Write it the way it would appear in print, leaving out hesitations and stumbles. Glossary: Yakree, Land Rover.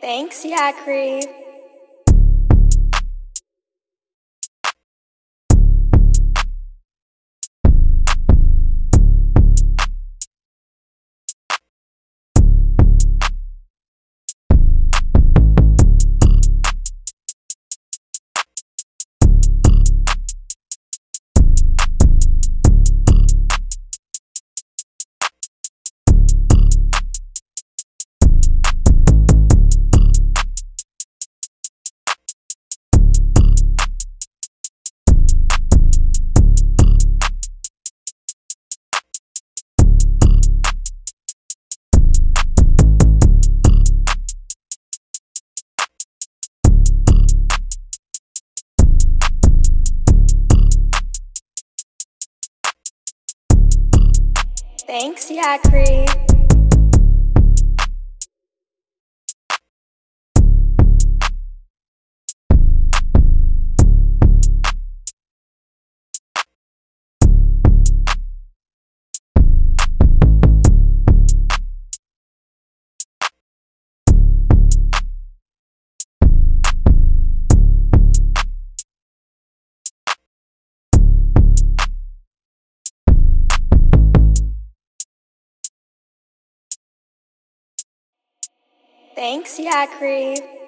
Thanks, Yakree. Thanks, Yakree. Thanks, Yakree.